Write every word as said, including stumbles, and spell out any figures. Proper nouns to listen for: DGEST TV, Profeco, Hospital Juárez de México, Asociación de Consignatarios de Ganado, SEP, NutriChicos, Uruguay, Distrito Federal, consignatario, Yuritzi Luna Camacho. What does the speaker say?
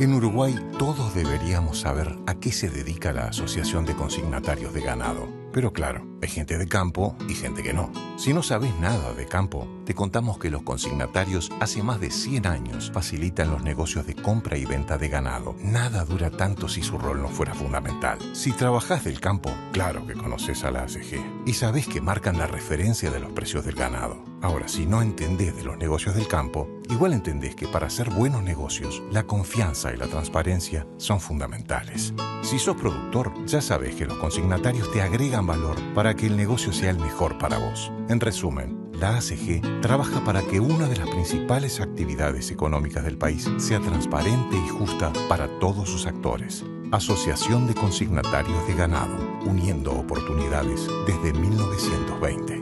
En Uruguay todos deberíamos saber a qué se dedica la Asociación de Consignatarios de Ganado. Pero claro, hay gente de campo y gente que no. Si no sabes nada de campo, te contamos que los consignatarios hace más de cien años facilitan los negocios de compra y venta de ganado. Nada dura tanto si su rol no fuera fundamental. Si trabajás del campo, claro que conoces a la A C G y sabés que marcan la referencia de los precios del ganado. Ahora, si no entendés de los negocios del campo, igual entendés que para hacer buenos negocios, la confianza y la transparencia son fundamentales. Si sos productor, ya sabés que los consignatarios te agregan valor para que el negocio sea el mejor para vos. En resumen, la A C G trabaja para que una de las principales actividades económicas del país sea transparente y justa para todos sus actores. Asociación de Consignatarios de Ganado, uniendo oportunidades desde mil novecientos veinte.